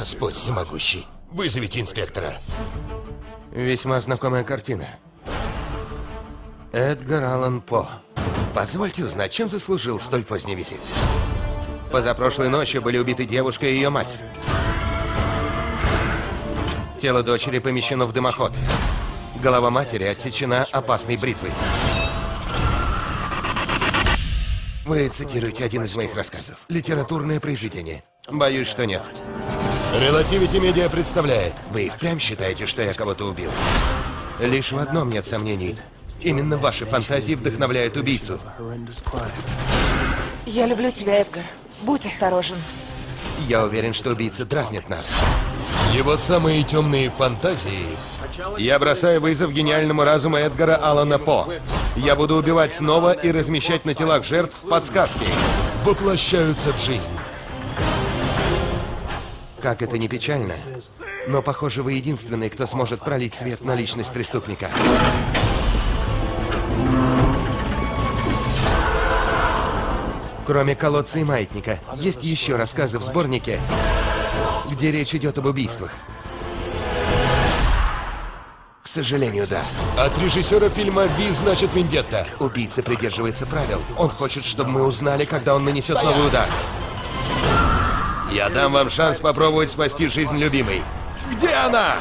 Господь всемогущий, вызовите инспектора. Весьма знакомая картина. Эдгар Аллан По. Позвольте узнать, чем заслужил столь поздний визит. Позапрошлой ночью были убиты девушка и ее мать. Тело дочери помещено в дымоход. Голова матери отсечена опасной бритвой. Вы цитируете один из моих рассказов. Литературное произведение. Боюсь, что нет. Релативити Медиа представляет. Вы и впрямь считаете, что я кого-то убил? Лишь в одном нет сомнений. Именно ваши фантазии вдохновляют убийцу. Я люблю тебя, Эдгар. Будь осторожен. Я уверен, что убийца дразнит нас. Его самые темные фантазии... Я бросаю вызов гениальному разуму Эдгара Аллана По. Я буду убивать снова и размещать на телах жертв подсказки. Воплощаются в жизнь. Как это ни печально, но, похоже, вы единственный, кто сможет пролить свет на личность преступника. Кроме колодца и маятника, есть еще рассказы в сборнике, где речь идет об убийствах. К сожалению, да. От режиссера фильма «Ви значит вендетта». Убийца придерживается правил. Он хочет, чтобы мы узнали, когда он нанесет новый удар. Я дам вам шанс попробовать спасти жизнь любимой. Где она?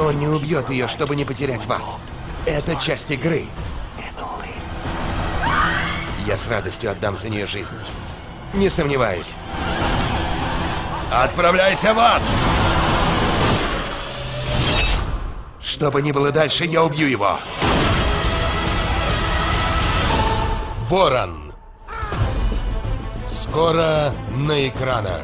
Он не убьет ее, чтобы не потерять вас. Это часть игры. Я с радостью отдам за нее жизнь. Не сомневаюсь. Отправляйся в ад! Что бы ни было дальше, я убью его. Ворон. Скоро на экранах.